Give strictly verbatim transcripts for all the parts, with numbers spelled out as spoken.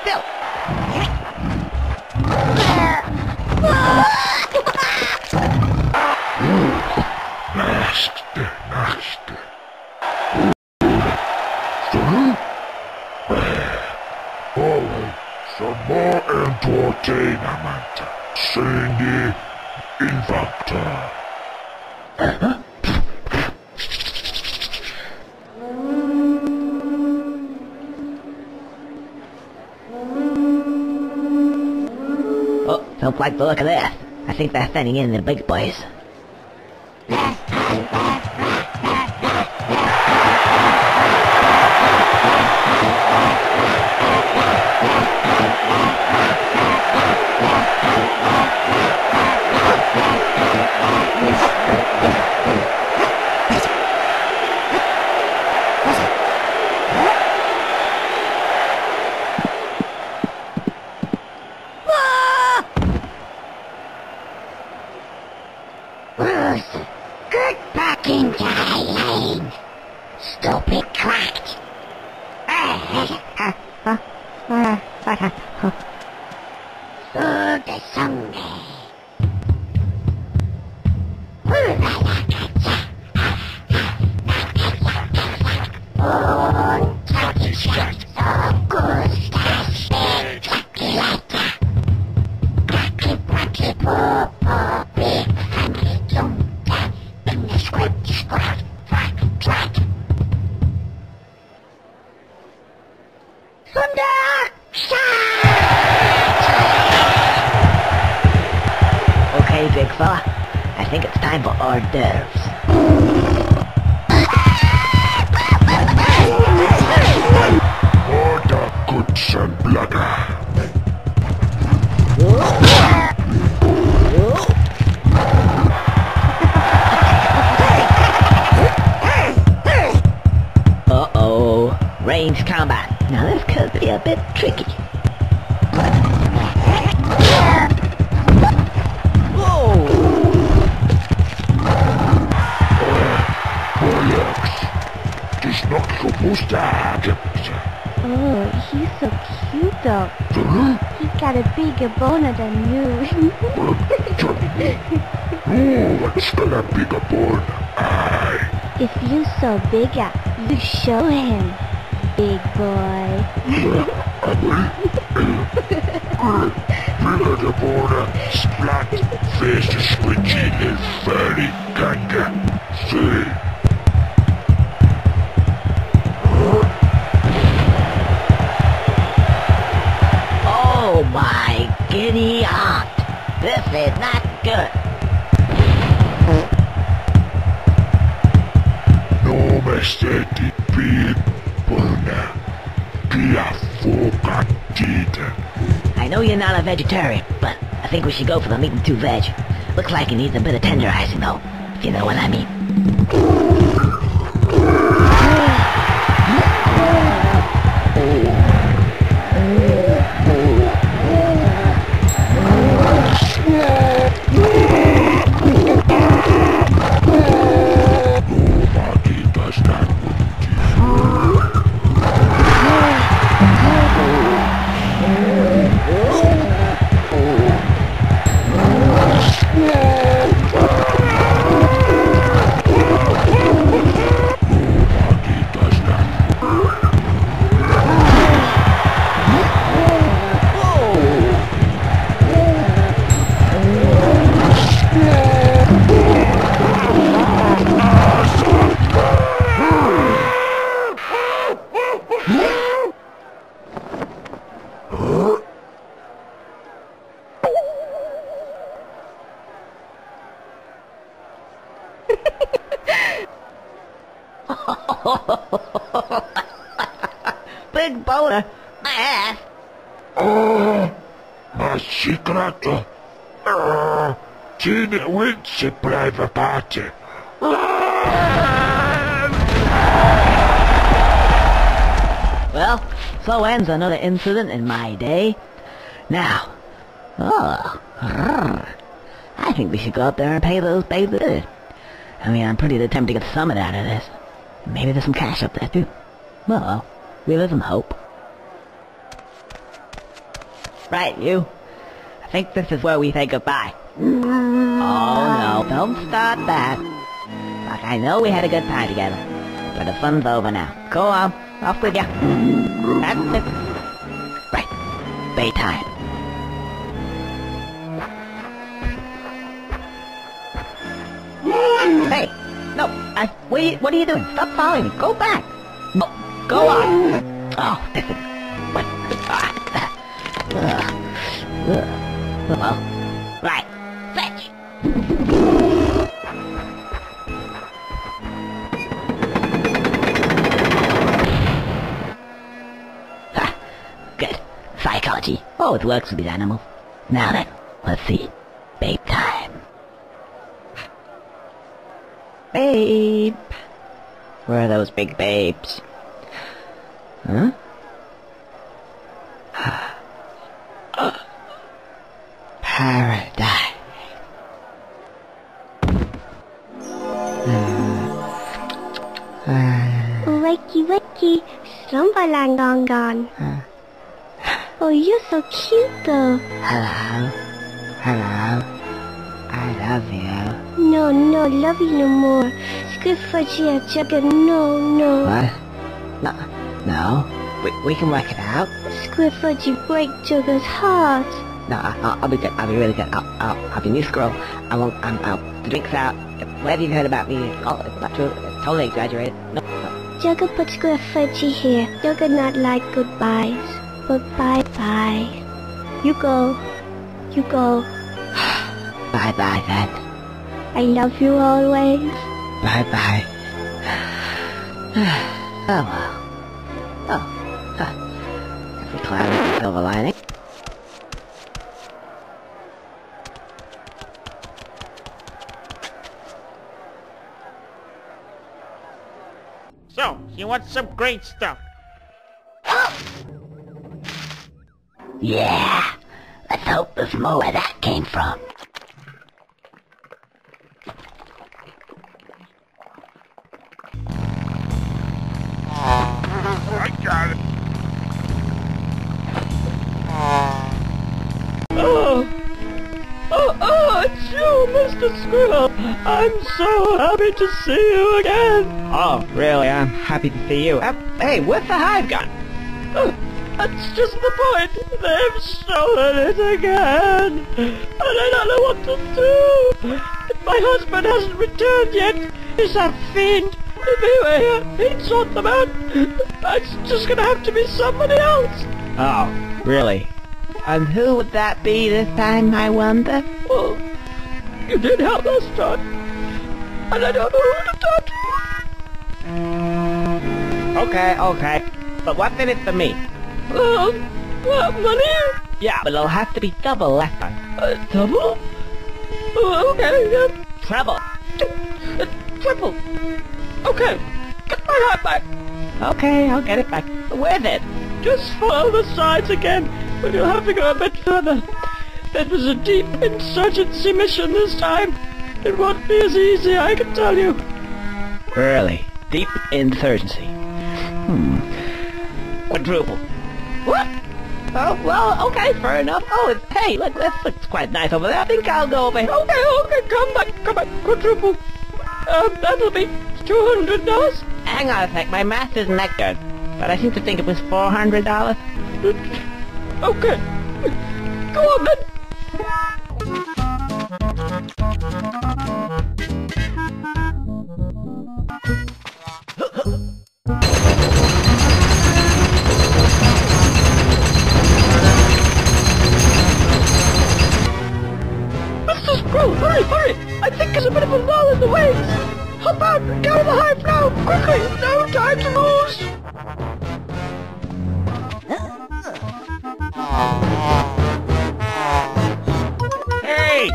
still. Nasty, nasty. Through? Always some more entertainment. Sandy Infector. Uh-huh. Oh, don't like the look of this. I think they're sending in the big boys. Good fucking dying! Stupid cracked! Good Sunday! Oh, tiny shots of good stuff! Cracky, cracky, poo, poo, big honey, yum! Scratch, scratch, scratch. Thunder! Shot! Okay, big fella. I think it's time for hors d'oeuvres. Order, good son, blood. Range combat. Now this could be a bit tricky. Whoa! Uh, relax. It's not supposed to happen. Oh, he's so cute though. Uh-huh. He got a bigger boner than you. Oh, it's got a bigger boner. Aye. If you so bigger, you show him. Big boy. Bigger the border, splat, face is squidgy and furry kanga. See? Oh my giddy aunt! This is not good. No mistake, big. I know you're not a vegetarian, but I think we should go for the meat and two veg. Looks like it needs a bit of tenderizing though, if you know what I mean. Big boner, my ass. Oh, my secret. Uh, Tina wins a private party. Well, so ends another incident in my day. Now, oh, I think we should go up there and pay those babes that did it. I mean, I'm pretty determined to get some of that out of this. Maybe there's some cash up there, too. Well, we live in hope. Right, you. I think this is where we say goodbye. Oh, no, don't start that. Like, I know we had a good time together, but the fun's over now. Go on, off with ya. That's it. Right, bay time. Hey, no, I, what, are you, what are you doing? Stop following me. Go back. No, go on. Oh, this is... What? Ah, uh, uh, uh, well, right. Fetch. Ha, good. Psychology. Oh, it works with these animals. Now then, let's see. Babe time. Babe. Where are those big babes? Huh? Paradise. Uh, uh, wakey wakey, slumberland gone gone. Uh, oh, you're so cute though. Hello, hello. I love you. No, no, love you no more. Good for Gia, Jugger, no, no. What? No, no. We, we can work it out. Squidford, you break Jugger's heart. No, I, I'll, I'll be good. I'll be really good. I'll, I'll, I'll be new squirrel. I won't. I'm out. The drink's out. Whatever you've heard about me, oh, it's not true. It's totally exaggerated. No. no. Jugger put Squidford here. Jugger not like goodbyes, but bye bye. You go. You go. Bye bye then. I love you always. Bye-bye. Oh, well. Oh. Huh. Every cloud has a silver lining. So, you want some great stuff? Yeah! Let's hope there's more where that came from. I got it. Oh, oh, oh, it's you, Mister Squirrel. I'm so happy to see you again. Oh, really, I'm happy to see you. Uh, hey, where's the hive gone? Oh, that's just the point. They've stolen it again. And I don't know what to do. My husband hasn't returned yet. He's a fiend. If he were here, he'd sort them out. It's just gonna have to be somebody else. Oh, really? And who would that be this time, I wonder? Well, you did help last time, and I don't know who to talk to. Okay, okay. But what's in it for me? Well, uh, money? Yeah, but it'll have to be double last time. Uh, double? Uh, okay, yeah. Treble. Uh, triple. Okay, get my hat back. Okay, I'll get it back. With it. Just follow the signs again, but you'll have to go a bit further. It was a deep insurgency mission this time. It won't be as easy, I can tell you. Really? Deep insurgency. Hmm. Quadruple. What? Oh, well, okay, fair enough. Oh, it's, hey, look, that looks quite nice over there. I think I'll go over here. Okay, okay, come back, come back. Quadruple. Um, that'll be... two hundred dollars? Hang on a sec, my math isn't that good. But I seem to think it was four hundred dollars. Okay. Go on then. Mister Squirrel, hurry, hurry! I think there's a bit of a wall in the way! Hop out and go to the hive now! Quickly! No time to lose! Hey!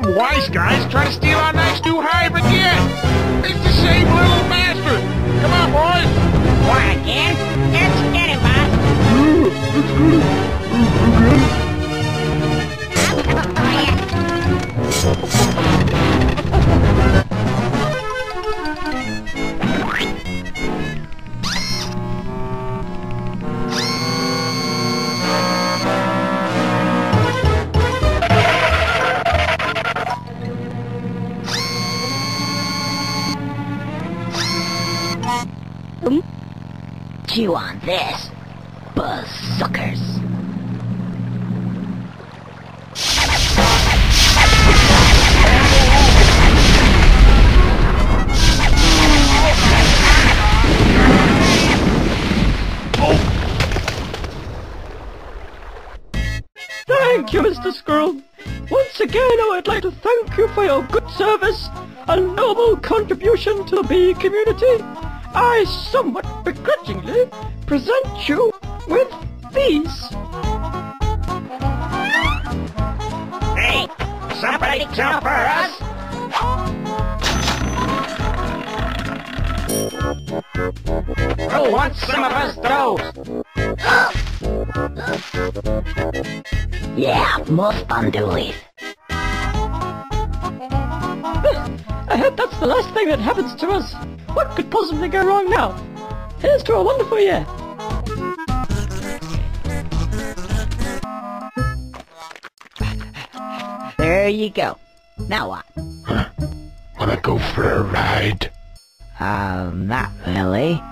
some wise guys try to steal our nice new hive again! It's the same little bastard! Come on, boys! Why, again? Let's get him, boss! Ooh, let's get him! Chew on this, Buzzuckers. Thank you, Mister Squirrel. Once again, I would like to thank you for your good service and noble contribution to the bee community. I somewhat begrudgingly present you with these. Hey! Somebody come for us! Who wants some of us those? Yeah, more fun to leave. I hope that's the last thing that happens to us. What could possibly go wrong now? Here's to a wonderful year! There you go. Now what? Huh. Wanna go for a ride? Uh, not really.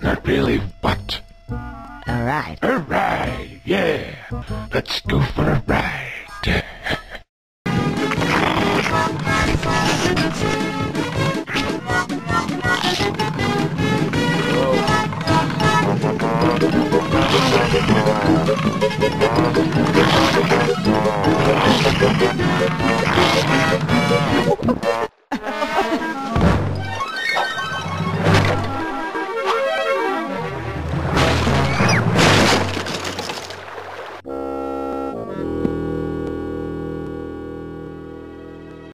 Not really what? A ride. A ride, yeah! Let's go for a ride! Whoa.